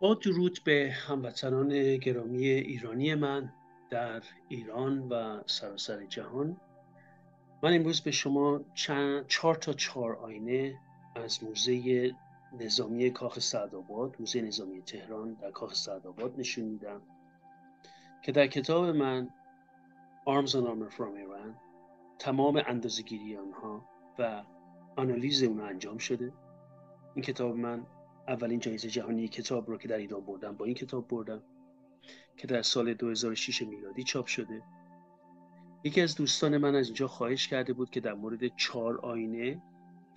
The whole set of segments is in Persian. با درود به هموطنان گرامی ایرانی من در ایران و سراسر جهان، من امروز به شما چهار آینه از موزه نظامی کاخ سعدآباد، موزه نظامی تهران در کاخ سعدآباد نشون میدم که در کتاب من Arms and Armor from Iran تمام اندازه‌گیری آنها و آنالیز اونها انجام شده. این کتاب من اولین جایزه جهانی کتاب رو که در ایران بردم با این کتاب بردم که در سال 2006 میلادی چاپ شده. یکی از دوستان من از اینجا خواهش کرده بود که در مورد 4 آینه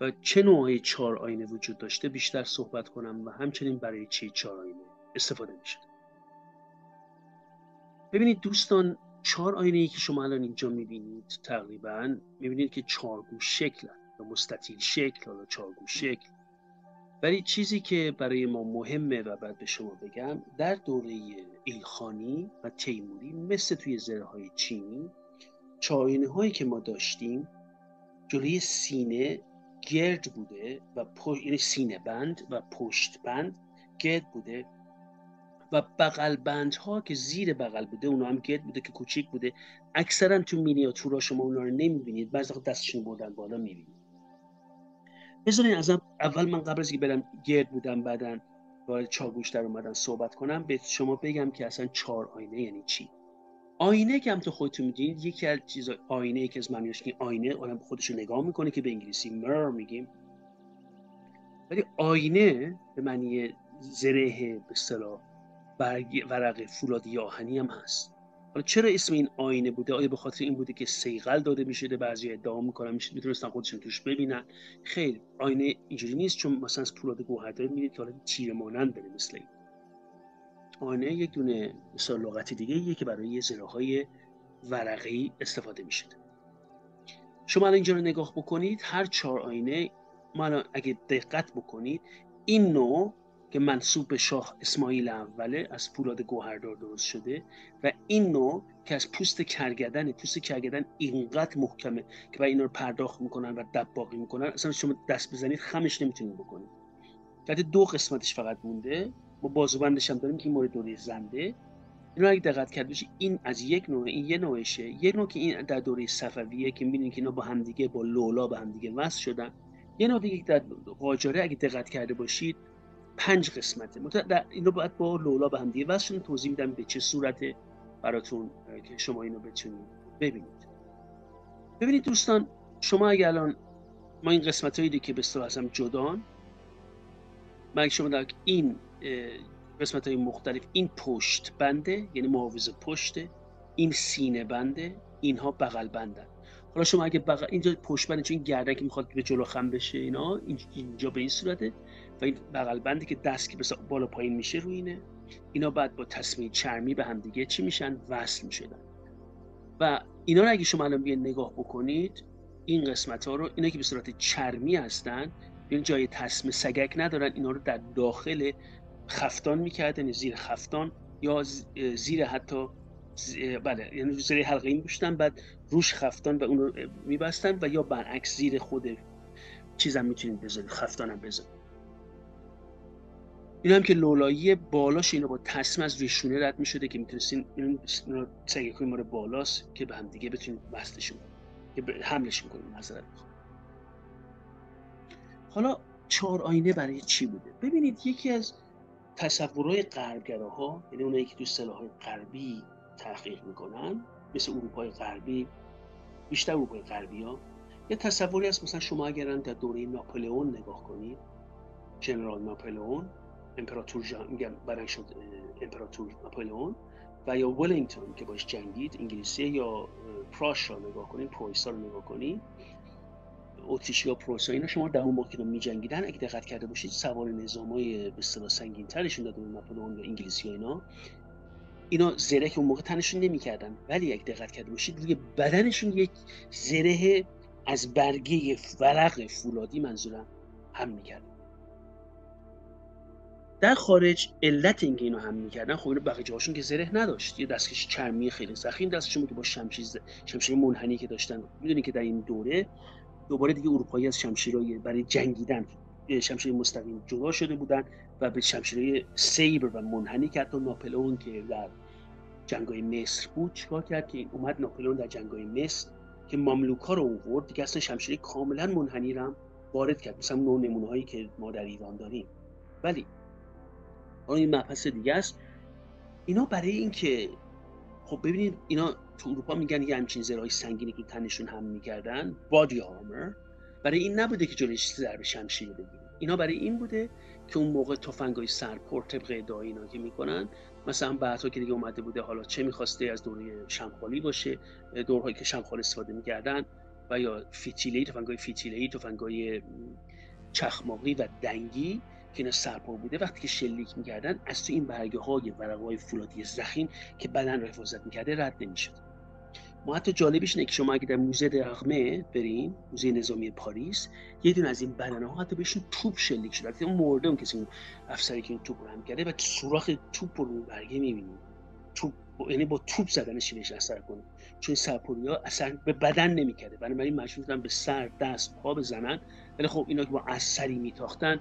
و چه نوعی 4 آینه وجود داشته بیشتر صحبت کنم و همچنین برای چی 4 آینه استفاده میشه. ببینید دوستان، 4 آینه‌ای که شما الان اینجا میبینید تقریبا میبینید که 4 گوش شکل یا مستطیل شکل یا 4 گوش شکل. ولی چیزی که برای ما مهمه و بعد به شما بگم، در دوره ایلخانی و تیموری مثل توی زره‌های چینی، 4 آینه‌هایی که ما داشتیم جلوی سینه گرد بوده و یعنی سینه بند و پشت بند گرد بوده و بغل بندها که زیر بغل بوده اونا هم گرد بوده که کوچیک بوده. اکثرا تو مینیاتورها شما اونا رو نمیبینید، بعضی وقت دستشون بردن بالا میبینید. بذارین از اول من قبل از اینکه برم گرد بودن بعداً وارد چارگوش در اومدن صحبت کنم به شما بگم که اصلا 4 آینه یعنی چی. آینه که هم تو خودتون میدونید یکی از چیزای آینه که از معنیش که آینه آدم خودشو نگاه میکنه که به انگلیسی میر میگیم، ولی آینه به معنی زره به اصطلاح ورق فولادی آهنی هم هست. حالا چرا اسم این آینه بوده؟ آیا به خاطر این بوده که صیقل داده میشده؟ بعضی ادعا میکنن میتونستن خودشون توش ببینن. خیر، آینه اینجوری نیست، چون مثلا فولاد گوهردار میبینید که حالا تیر مانند داره. مثل این آینه یک دونه مثلا لغت دیگه ایه که برای زره‌های ورقی استفاده میشه. شما الان اینجا رو نگاه بکنید، هر 4 آینه ما اگه دقت بکنید این نوع که منسوب به شاه اسماعیل اوله از پولاد گوهردار درست شده و این نوع که از پوست کرگدن اینقدر محکمه که با اینا رو پرداخت میکنن و دباغی میکنن، اصلا شما دست بزنید خمش نمیتونید بکنید. حتی 2 قسمتش فقط مونده، ما بازوبندش هم داریم که این مورد دوره زنده. اینو اگه دقت کرد بشه این از یک نوع، این یه نوعشه. یک نوع که این در دوره صفویه که میبینید که اینا با هم دیگه با لولا به هم دیگه وصل شدن. یه نوع دیگه در قاجاره اگه دقت کرده باشید 5 قسمته. اینو باید با لولا به هم دیگه وصل شدن. توضیح میدم به چه صورته براتون که شما اینو بتونید ببینید دوستان. شما اگه الان ما این قسمتایی که به اصطلاح هم جدان، ما شما در این قسمت های مختلف، این پشت بنده یعنی محافظ پشته، این سینه بنده، اینها بغل بندن. حالا شما اگه اینجا پشت بنده چون گردن که میخواد به جلو خم بشه اینا اینجا به این صورته و این بغل بنده که دست که بالا پایین میشه روی اینه. اینا بعد با تسمه چرمی به هم دیگه چی میشن؟ وصل میشدن. و اینا رو اگه شما الان بیاین نگاه بکنید، این قسمت ها رو، اینا که به صورت چرمی هستن، این جای تسمه سگک ندارن، اینا رو در داخل خفتان میکردن، زیر خفتان یا زیر حتی بله یعنی زیر حلقه این می‌پوشیدن، بعد روش خفتان و اون رو میبستن و یا برعکس زیر خود چیزم میتونید بذارید، خفتانم بذارید. این هم که لولایی بالاش اینا با تسمه از روی شونه رد میشده که میتونستین اینا سگکای ما رو بالاست که به هم دیگه بتونید وصلشون که حملش میکنید. مثلا حالا 4 آینه برای چی بوده؟ ببینید یکی از تصورهای غربگراها، یعنی اونایی که تو اصطلاحات غربی تحقیق میکنن مثل اروپای غربی، بیشتر اروپای غربی ها، یه تصوری هست. مثلا شما اگر در دوره ناپلئون نگاه کنید، جنرال ناپلئون، امپراتور میگم برای شد امپراتور ناپلئون و یا ولینگتون که باش جنگید انگلیسی، یا پراش را نگاه کنید، پرویسا رو نگاه کنید، اتریشی ها پروسا، اینا شما در اون موقع که می‌جنگیدن اگه دقت کرده باشید سوار نظامای به اصطلاح سنگین‌ترشون در دوره ناپلئون و انگلیسی ها، اینا زره که اون موقع تنشون نمی‌کردن، ولی اگه دقت کرده باشید روی بدنشون یک زره از برگه ورق فولادی منظورم هم می‌کردن. در خارج علت اینکه اینو هم می‌کردن، خب اینا بقیه جاهاشون که زره نداشت، یه دستکش چرمی خیلی ضخیم دستشون که با شمشیر منحنی که داشتن. می‌دونید که در این دوره دوباره دیگه اروپایی از شمشیرای برای جنگیدن شمشیر مستقیم جدا شده بودند و به شمشیرهای سیبر و منحنی که حتی ناپلئون که در جنگ‌های مصر بود چیکار کرد که اومد ناپلئون در جنگ‌های مصر که مملوک‌ها رو آورد دیگه اصلا شمشیرهای کاملا منحنی رو هم وارد کرد، مثلا اون نمونه‌هایی که ما در ایران داریم. ولی این مبحث دیگه است. اینا برای اینکه خب ببینید اینا تو اروپا میگن یه همچین زرهای سنگینی که تنشون هم میکردن بادی آرمر، برای این نبوده که جلوش ضرب شمشیر بگیره، اینا برای این بوده که اون موقع تفنگای سرپر طبق ادعای اینا که میکنن مثلا بعدا که دیگه اومده بوده حالا چه میخواسته از دوره شمخالی باشه، دورهایی که شمخال استفاده میکردن و یا فتیله‌ای، تفنگای فتیله‌ای، تفنگای چخماقی و دنگی که اینا سرپا بوده وقتی که شلیک می‌کردن از تو این برگه‌های ورق‌های فولادی ضخیم که بدن رو حفاظت می‌کرده رد نمی‌شد. ما حتی جالبش اینه که شما اگه در موزه دل‌آرمه بریم، موزه نظامی پاریس، یه دونه از این بدن‌ها حتی بهشون توپ شلیک شده، البته اون مرده اون کسی افسری که این توپ رو هم کرده و سوراخ توپ رو اون برگه می‌بینیم. توپ یعنی با توپ زدنش بهش اثر کنه، چون سرپوری‌ها اثر به بدن نمی‌کرده، بنابراین مجبور بودن به سر، دست، پا بزنن. ولی خب اینا که با اثری می‌تاختن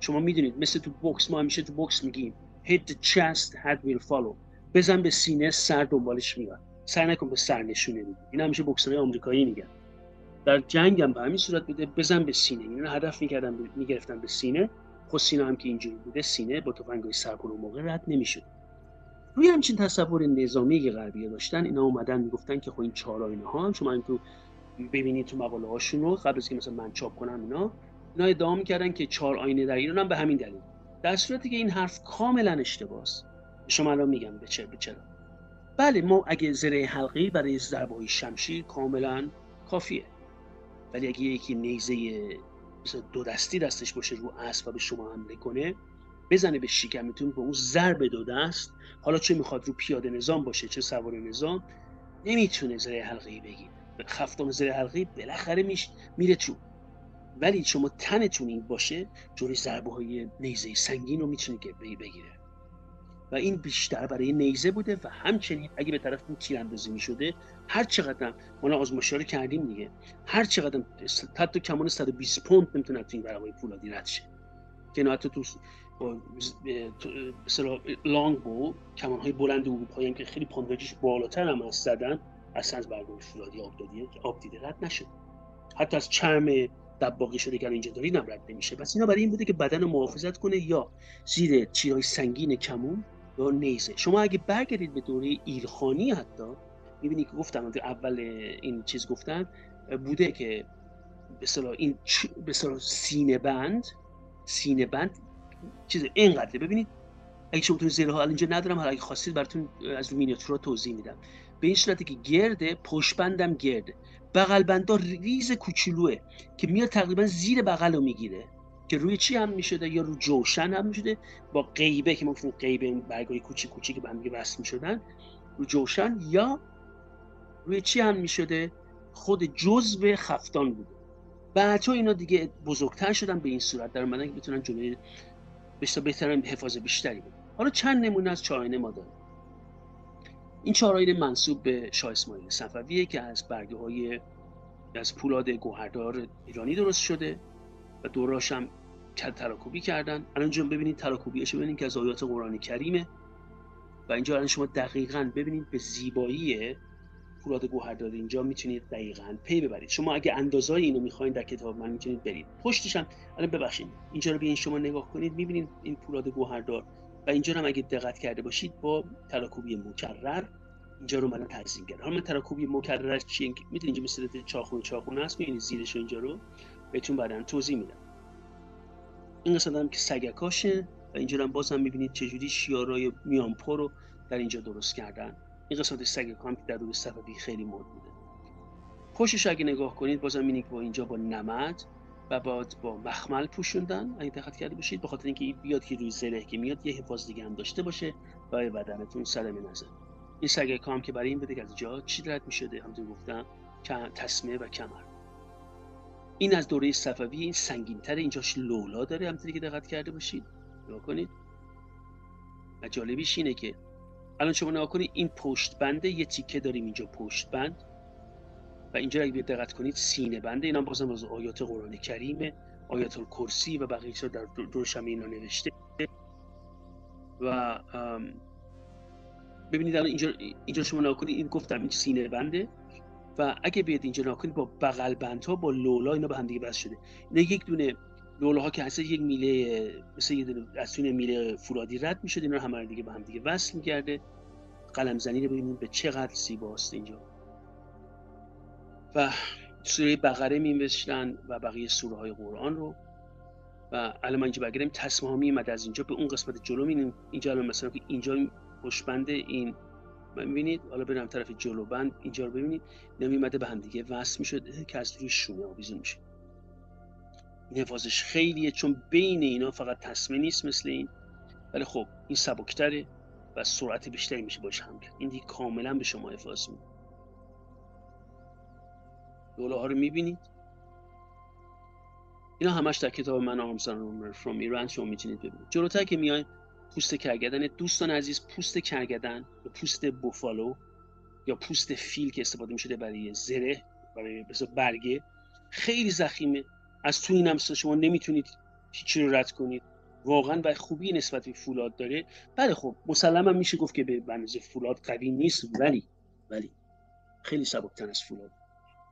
شما میدونید مثل تو بوکس، ما همیشه تو بوکس میگیم hit the chest head will follow، بزن به سینه سر دنبالش میاد، سر نکن به سر نشونه میده، این همیشه بوکسرهای آمریکایی میگن. در جنگ هم به همین صورت بوده، بزن به سینه، اینا هدف میکردن میگرفتن به سینه، خود سینه هم که اینجوری بوده سینه با تفنگای سرپر اون موقع رد نمیشد. روی همچین تصور نظامی که غربی‌ها داشتن اینا اومدن میگفتن که خب این چهارایین‌ها هم شما تو ببینید تو مقاله هاشون رو قبل از که مثلا من چاپ کنم اینا ادعا می‌کردن که چهار آینه در ایران هم به همین دلیل، در صورتی که این حرف کاملا اشتباهه. شما الان میگم به چرا. بله ما اگه زره حلقه‌ای برای ضربه‌های شمشیر کاملا کافیه، ولی اگه یکی نیزه مثلا دو دستی دستش باشه رو اسب و به شما حمله کنه، بزنه به شکمتون با اون ضرب دو دست، حالا چه میخواد رو پیاده نظام باشه چه سوار نظام، نمیتونه زره حلقه‌ای بگیره. خفتان زره حلقه‌ای بالاخره میره تو، ولی شما تنتون این باشه جوری ضربه های نیزه سنگین رو میتونه که بگیره و این بیشتر برای نیزه بوده. و همچنین اگه به طرف تیراندازی میشده هر چقدر ما آزمایشا رو کردیم دیگه، هر چقدر حتی کمان 120 پوند نمیتونه تو این ضربه فولادی رد شه که حتی تو مثلا لانگ بو کمان های بلند اروپایی هم که خیلی پونداژش بالاتر هم از زدن اصلا از ضربه فولادی آب دیده رد نشه، حتی از چرم دباغی شده که اینجا دارین هم رد نمیشه. پس اینا برای این بوده که بدن رو محافظت کنه یا زیر تیرهای سنگین کمون یا نیزه. شما اگه برگردید به دوره ایلخانی حتی میبینی که گفتم اول این چیز گفتن بوده که به اصطلاح این به اصطلاح سینه بند چیز اینقدره. ببینید اگه شما بتونید زیرها اینجا ندارم، حالا اگه خواستید براتون از مینیاتورا توضیح میدم. به این صورتی که گرده، پشت بندم گرده، بغل بندا ریز کوچولوه که میاد تقریبا زیر بغل رو میگیره که روی چی هم میشده یا روی جوشن هم میشده با قیبه که ما گفتیم قیبه این برگای کوچیک که به هم دیگه وصل میشدن روی جوشن یا روی چی هم میشده خود جزء خفتان بوده. بعدها اینا دیگه بزرگتر شدن به این صورت در اومدن که بتونن جلوی بهترن حفاظ بیشتری بدن. حالا چند نمونه از چهارآینه ما داریم. این چهارآینه منسوب به شاه اسماعیل صفویه که از برگه‌های از پولاد گوهردار ایرانی درست شده و دوراش هم تراکوبی کردن. الان شما ببینید تراکوبیش ببینید که از آیات قرآن کریمه و اینجا الان شما دقیقاً ببینید به زیبایی پولاد گوهردار اینجا میتونید دقیقاً پی ببرید. شما اگه اندازه‌ای اینو می‌خواید در کتاب من میتونید برید. پشتش هم الان ببخشید اینجا رو بیاین شما نگاه کنید می‌بینید این پولاد گوهردار و اینجا هم اگه دقت کرده باشید با تراکوبی مکرر اینجا رو من ترسیم کردم. حالا من تراکوبی مکررش چیه؟ میدونید اینجا مثل چاخونه هست، میبینید زیرش اینجا رو بهتون بعداً توضیح میدم. این قسمت هم که سگکاشه و اینجا هم بازم میبینید چجوری شیارای میانپا رو در اینجا درست کردن. این قسمت سگکا هم که در دوره صفوی خیلی مد بوده. پشتش اگه نگاه کنید بازم میبینید با اینجا با نمد و بعد با مخمل پوشوندن. اگه دقت کرده باشید به خاطر اینکه بیاد که روی زره که میاد یه حفاظ دیگه هم داشته باشه برای بدنتون سلام نظر. این سگه کام که برای این بوده که از جا چی رد می‌شده همون گفتم تسمه و کمر. این از دوره صفوی این سنگین‌تر، اینجاش لولا داره همونطوری که دقت کرده باشید. نگاه کنید. و جالبیش اینه که الان شما نگاه کنید این پشت بنده یه تیکه داریم اینجا پشت بند و اینجا اگه دقت کنید سینه بنده اینا بازم از آیات قرآن کریمه آیت الکرسی و بقیه چیزا در دورشم اینا نوشته. و ببینید الان اینجا شما نگاه کنید، این گفتم این سینه بنده و اگه بیاد اینجا نگاه کنید با بغل بندها با لولا اینا به هم دیگه وصل شده. اینا یک دونه لولاها که هست یک میله مثل یه دونه استون میله فولادی رد میشد، اینا هم دیگه به هم دیگه وصل می‌کرده. قلم زنی رو ببینید به چقدر زیباست اینجا. و سوره بقره می‌نوشتن و بقیه سوره‌های قرآن رو. و الان من اینجا بگیرم تسمه ها میمد از اینجا به اون قسمت جلو می‌بینیم. اینجا الان مثلا که اینجا پشبنده این می‌بینید، حالا برم طرف جلو بند اینجا رو ببینید، نمی‌مده به هم دیگه وصل می‌شد که از روی شونه آویزون میشه. این حفاظش خیلیه چون بین اینا فقط تسمه نیست مثل این، ولی خب این سبک‌تره و سرعت بیشتری میشه باش هم کرد. این دیگه کاملا به شما حفاظ می‌کنه. لولاها رو می‌بینید، اینا همش در کتاب من Arms and Armor from Iran شما می‌تونید ببینید. جلوتر که میایم پوست کرگدن. دوستان عزیز، پوست کرگدن یا پوست بوفالو یا پوست فیل که استفاده می‌شده برای زره، برای برگه، خیلی ضخیمه. از تو اینم شما نمیتونید هیچی رو رد کنید واقعا، و خوبی نسبت به فولاد داره. بله خب مسلماً میشه گفت که به اندازه فولاد قوی نیست، ولی خیلی سبک‌تر از فولاد.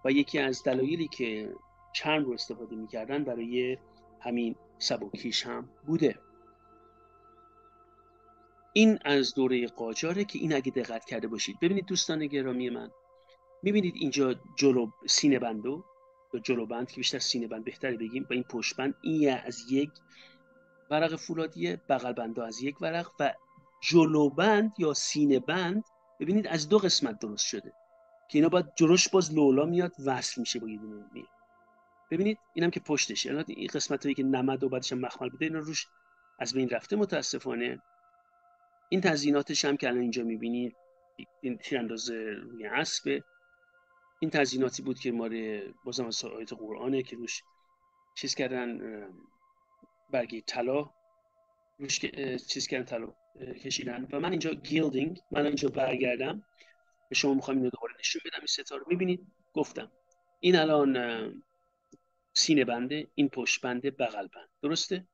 و یکی از دلایلی که چرم رو استفاده میکردن برای همین سبکیش هم بوده. این از دوره قاجاره که این اگه دقت کرده باشید. ببینید دوستان گرامی من، میبینید اینجا جلو سینه بندو یا جلو بند که بیشتر سینه بند بهتره بگیم، و این پشت بند این از یک ورق فولادیه، بغل بند از یک ورق، و جلو بند یا سینه بند ببینید از دو قسمت درست شده که اینا باید جلوش باز لولا میاد وصل میشه با یه دونه میل. ببینید اینم که پشتشه، الان این قسمتایی که نمد و بعدش مخمل بوده اینا روش از بین رفته متاسفانه. این تزییناتش هم که الان اینجا میبینید این تیرانداز روی اسبه. این تزییناتی بود که ماره بازم از آیت قرآنه که روش چیز کردن برگه طلا روش چیز کردن، طلا کشیدن. و من اینجا گیلدینگ، من اینجا برگردم به شما میخوام اینو دوباره نشون بدم. این ستاره رو میبینید، گفتم این الان سینه بنده، این پشت بنده، بغل بند، درسته؟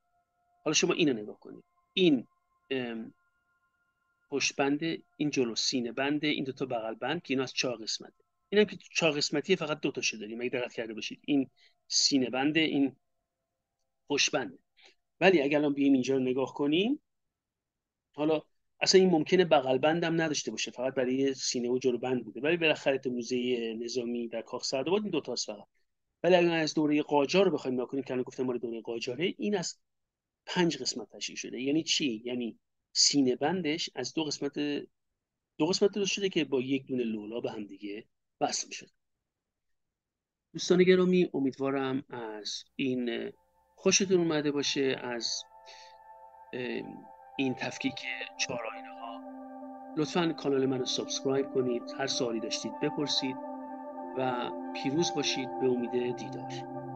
حالا شما اینو نگاه کنید، این پشت بنده، این جلو سینه بنده، این دوتا بغل بند که اینا از 4 قسمت. اینم که 4 قسمتیه، فقط دو تاشه داریم اگه دقت کرده باشید. این سینه بنده، این پشت بنده. ولی اگه الان بیایم اینجا رو نگاه کنیم، حالا اصلا این ممکنه بغل بندم نداشته باشه، فقط برای سینه و جلو بند بوده، ولی بالاخره تو موزه نظامی در کاخ سعدآباد این دو تاست فقط. ولی اگه از دوره قاجار رو بخوایم نگاه کنیم که الان گفتم مال دوره قاجاره، این از 5 قسمت تشکیل شده. یعنی چی؟ یعنی سینه بندش از دو قسمت درست شده که با یک دونه لولا به هم دیگه وصل میشه. دوستان گرامی، امیدوارم از این خوشتون اومده باشه، از این تفکیک 4 آینه ها. لطفاً کانال منو سابسکرایب کنید، هر سوالی داشتید بپرسید و پیروز باشید. به امید دیدار.